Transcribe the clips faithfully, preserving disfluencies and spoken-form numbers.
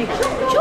ね、今日が。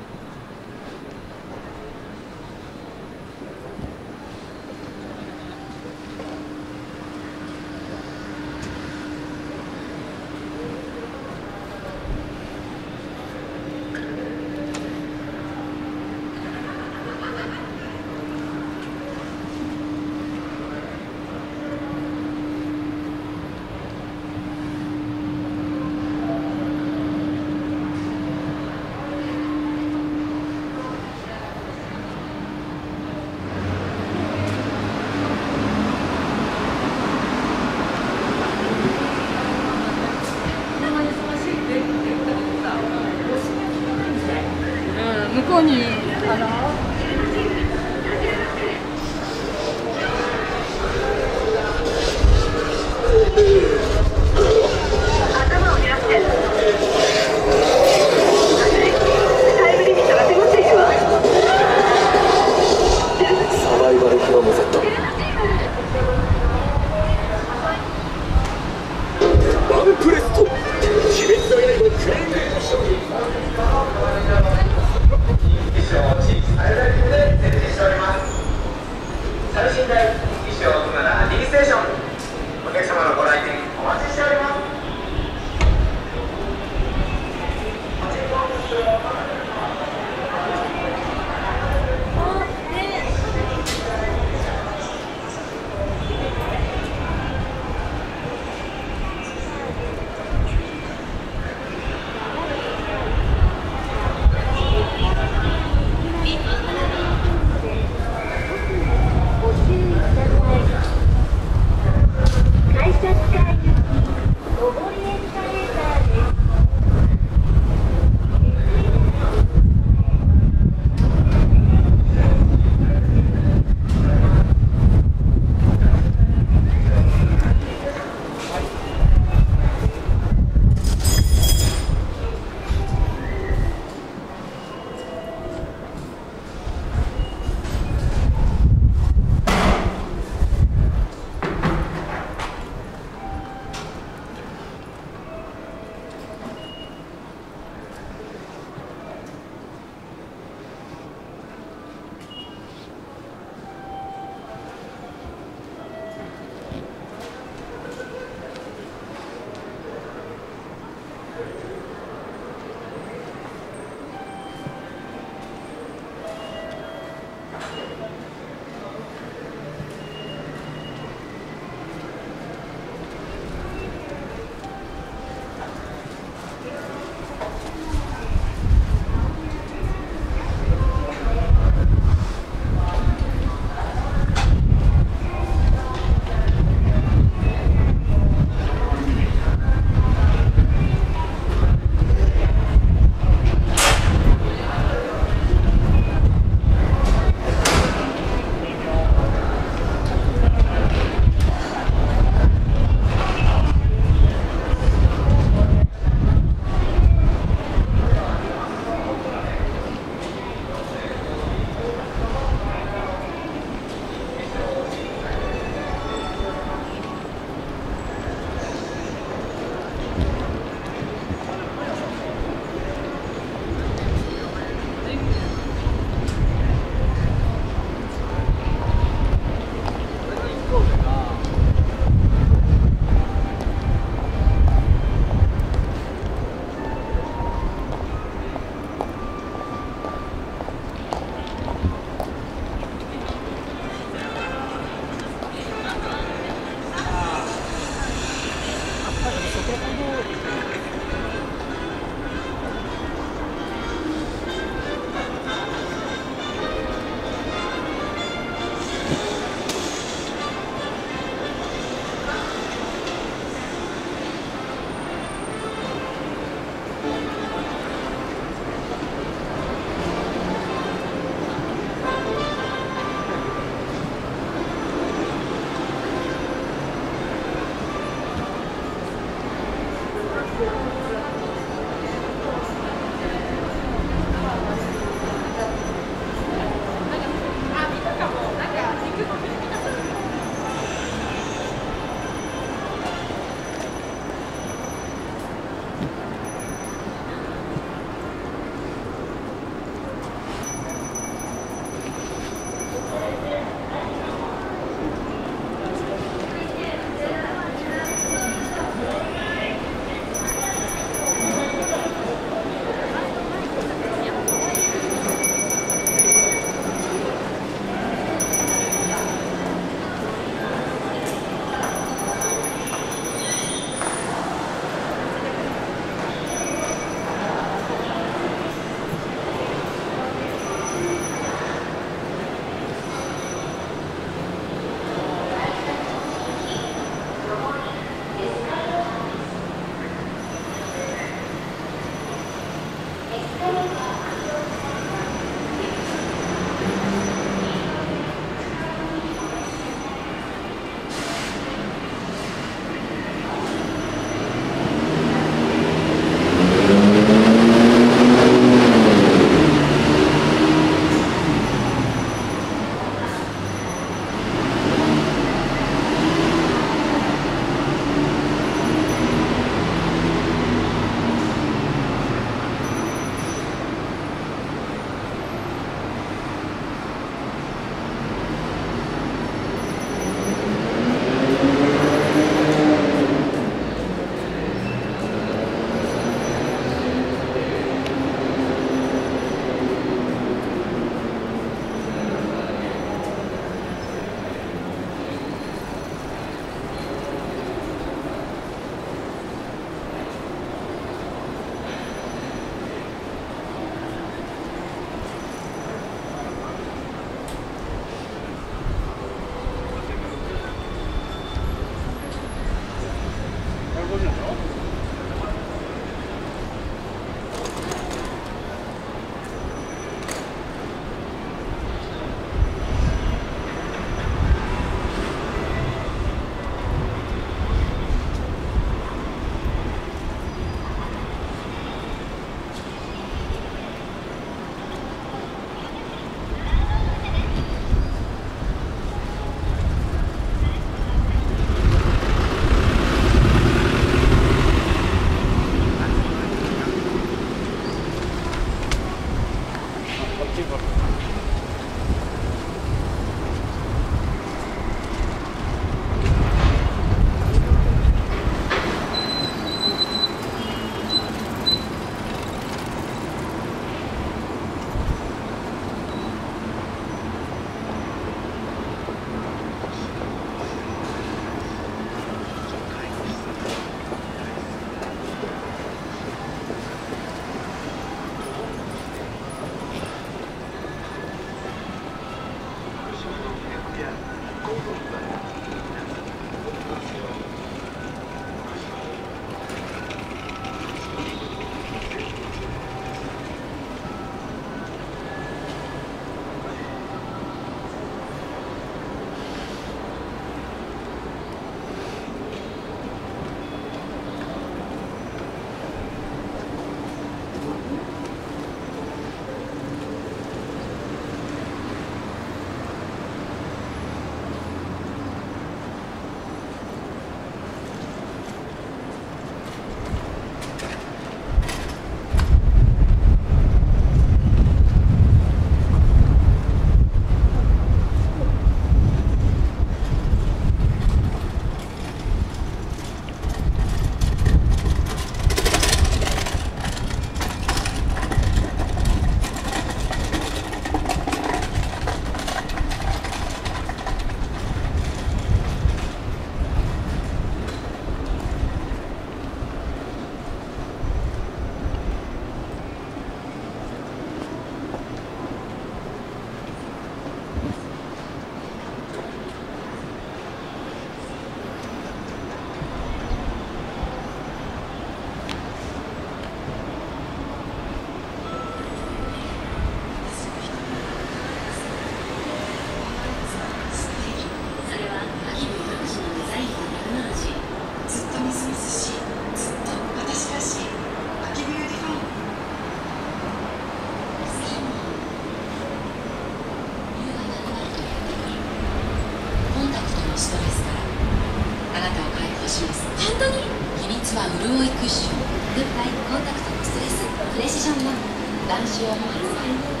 使徒ですからあなたを解放します。本当に秘密は潤いクッション、グッバイコンタクトのストレス、プレシジョンラン男子用も発売。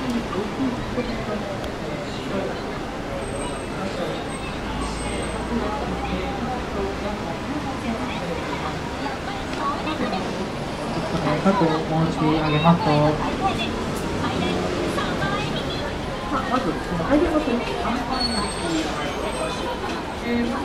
過去申し上げますと、まず、アイデアの先にアンパンの人に、えー、ま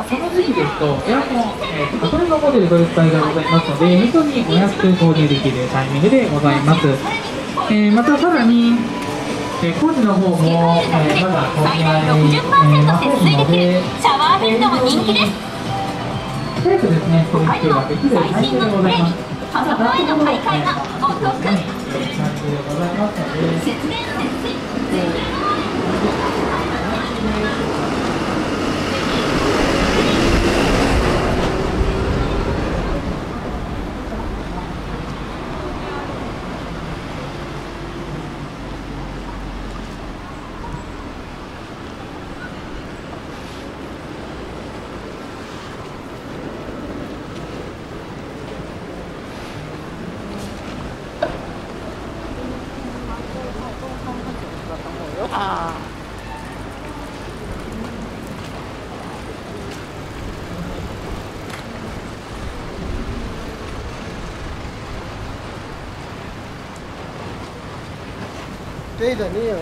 あ、この時期ですと、エアコン、えー、これのモデルご一体がございますので、本当にお安く購入できるタイミングでございます。えー、また、さらに、えー、工事の方も、えー、まだ購入していますので、シャワーベッドも人気です。早くですね、購入ができるタイミングでございます。パソコンへの買い替えがお得。節電節水。いいじゃねえよ。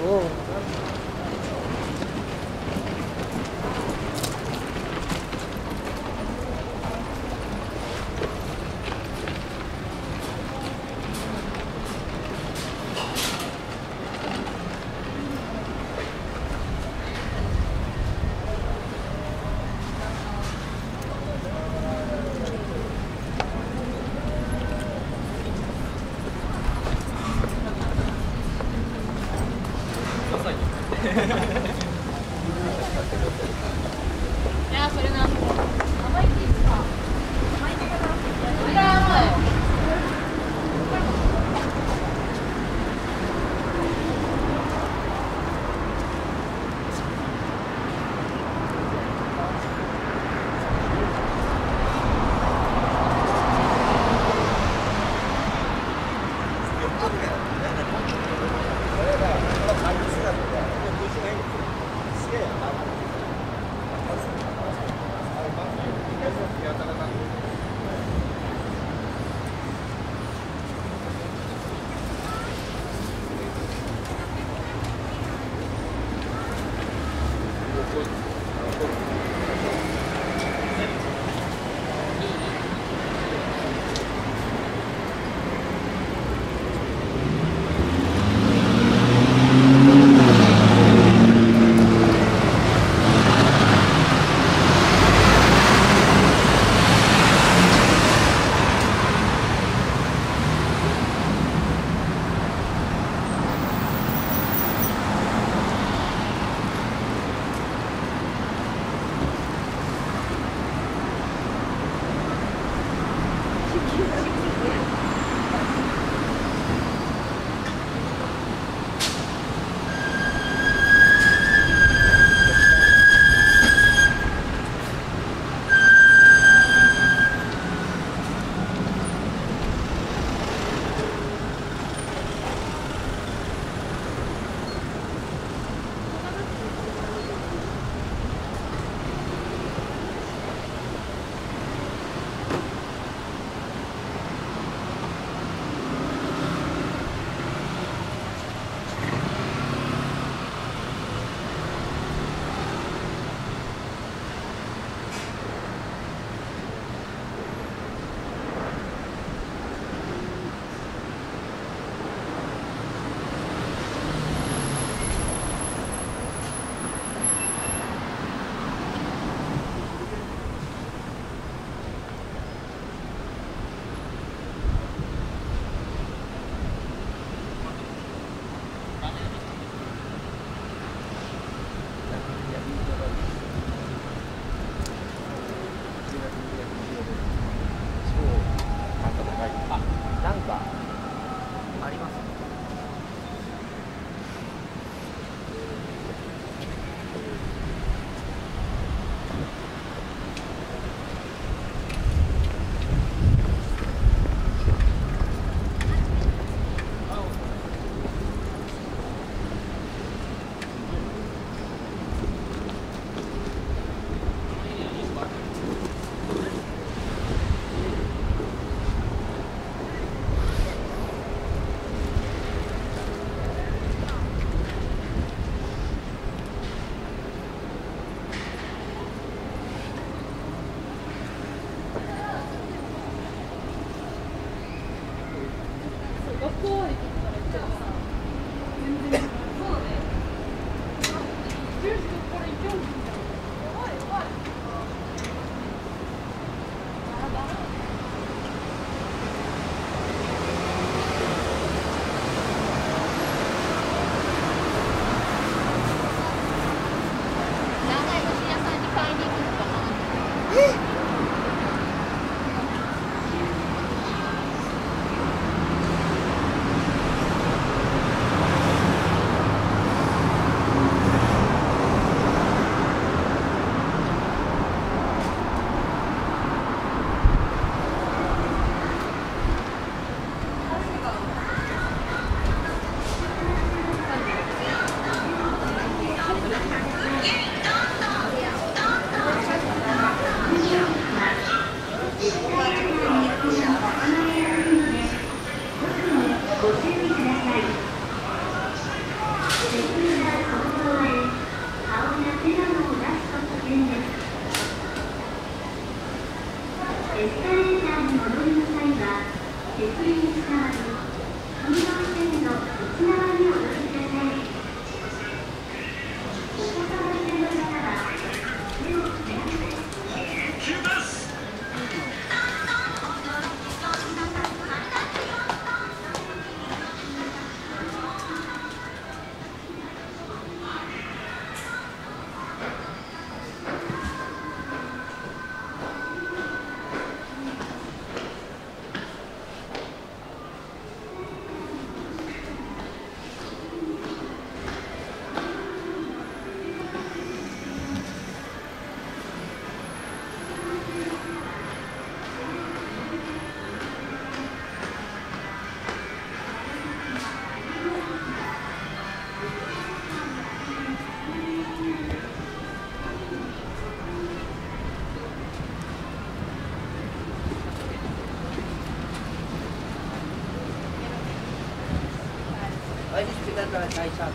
いらっしゃいませ。お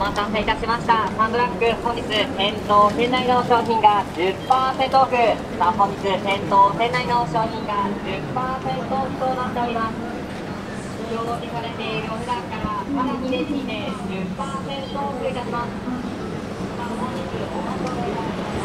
待たせいたしました。サンドラック本日店頭店内の商品が じゅっパーセント オフ。さあ本日店頭店内の商品が じゅっパーセント オフとなっております。使用にされているお値段からさらにレジで じゅっパーセント オフいたします。さあ本日お待たせいたしました。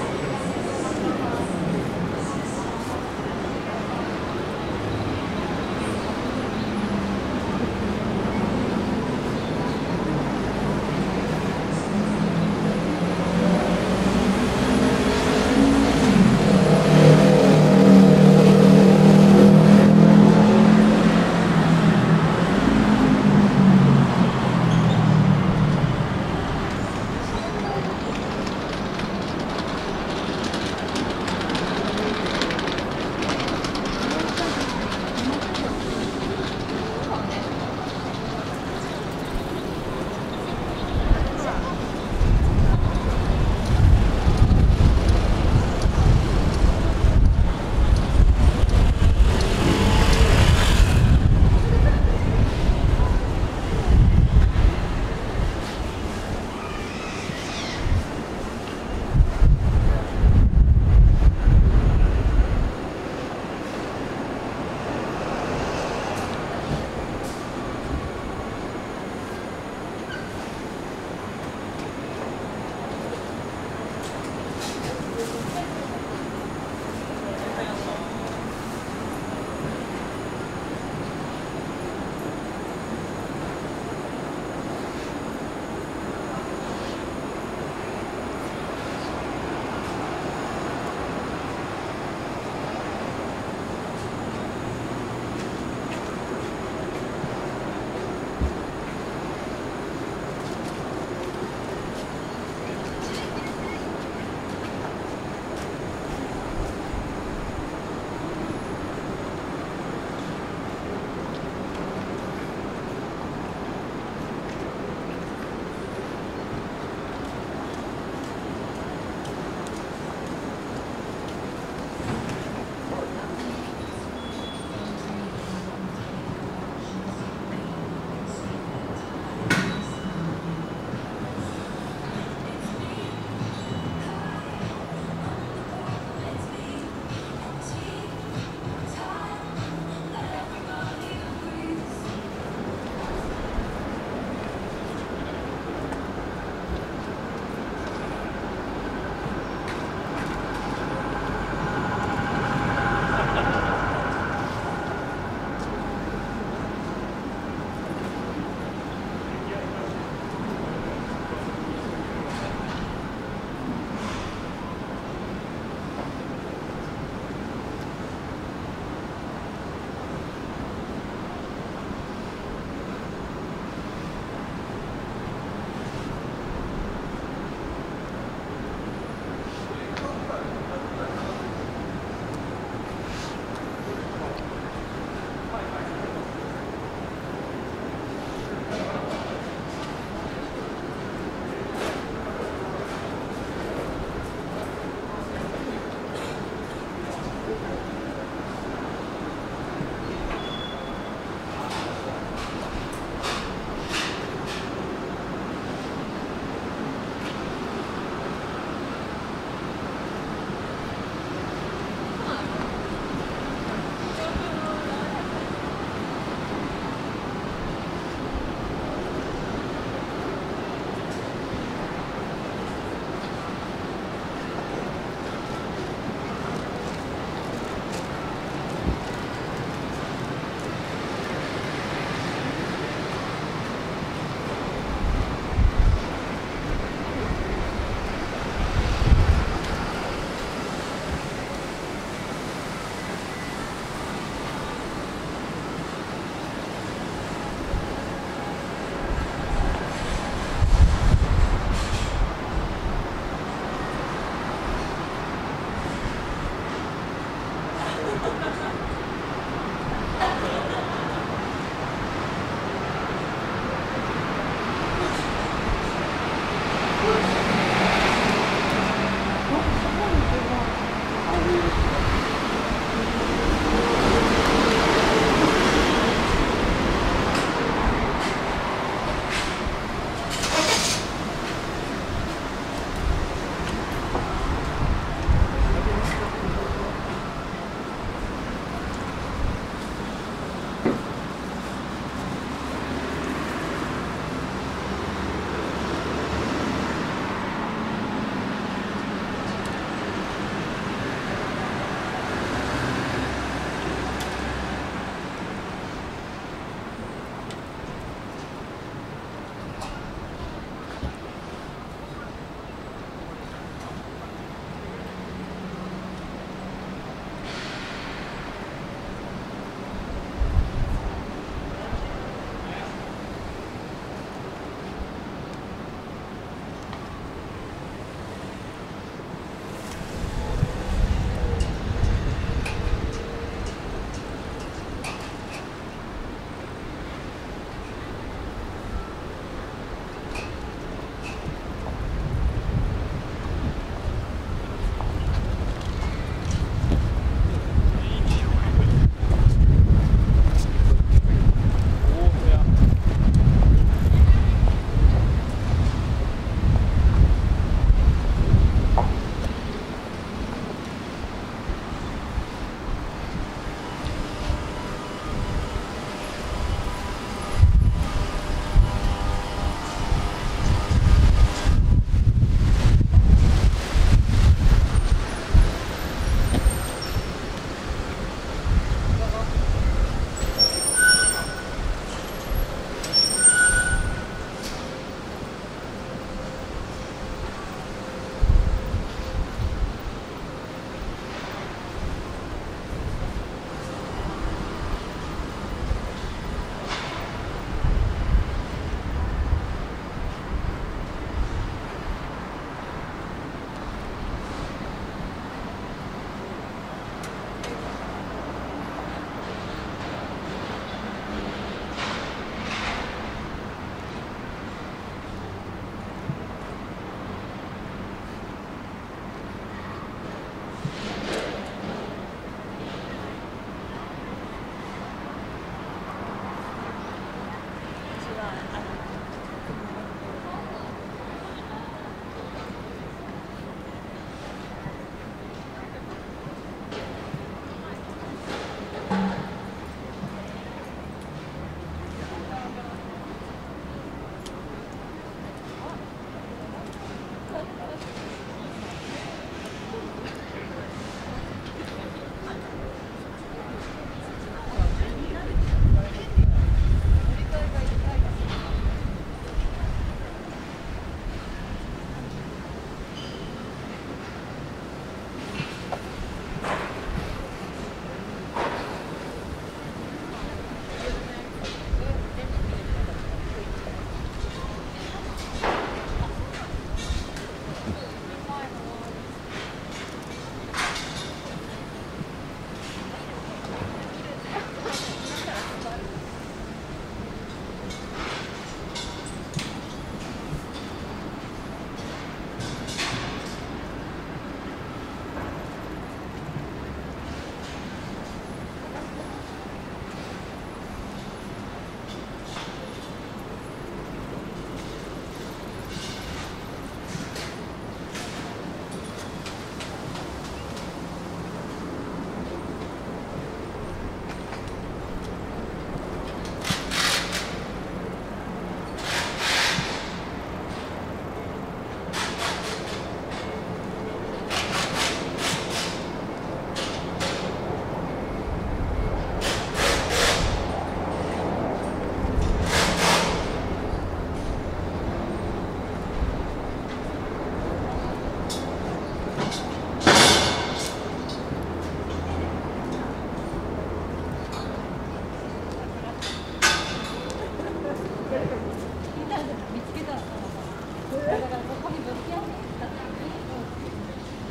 つけたらさ、だからここにぶつけ合ってきた時に、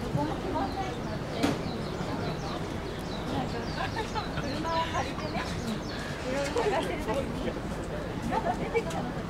そこが決まんないってなって、車を借りてね、いろいろ探してる時に、まだ出てきたのか。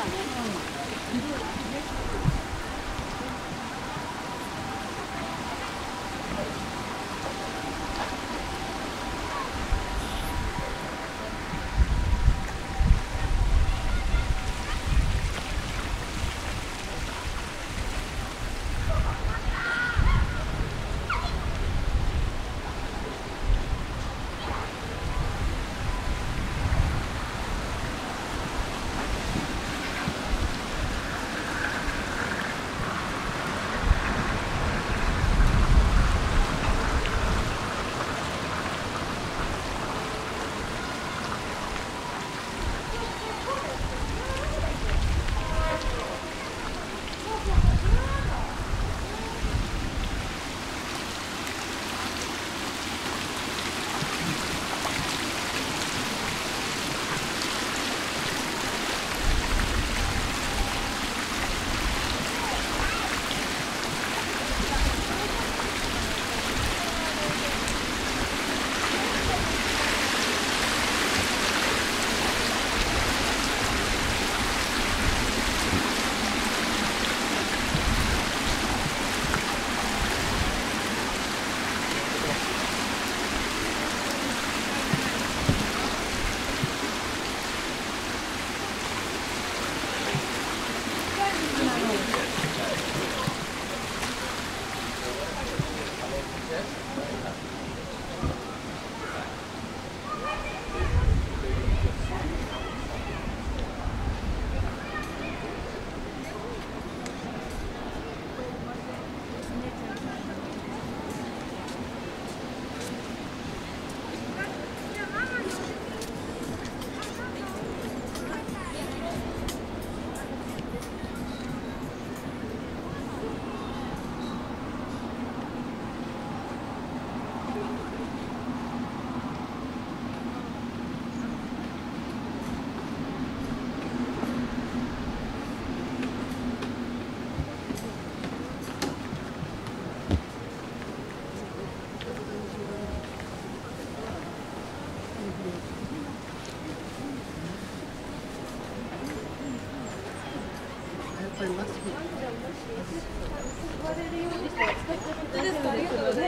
だね。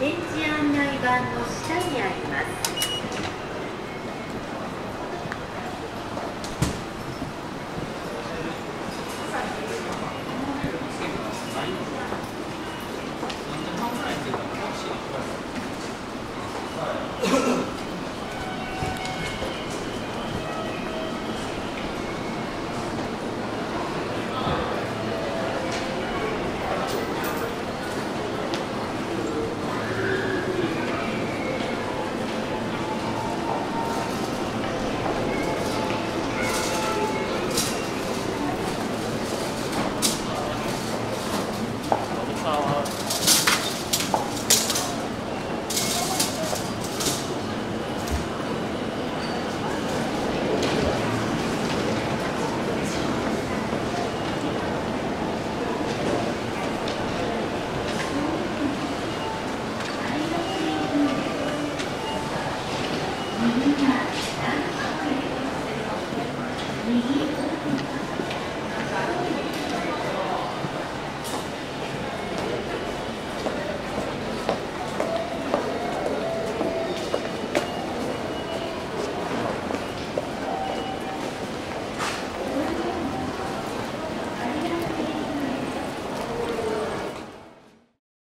電池案内板の下にあります。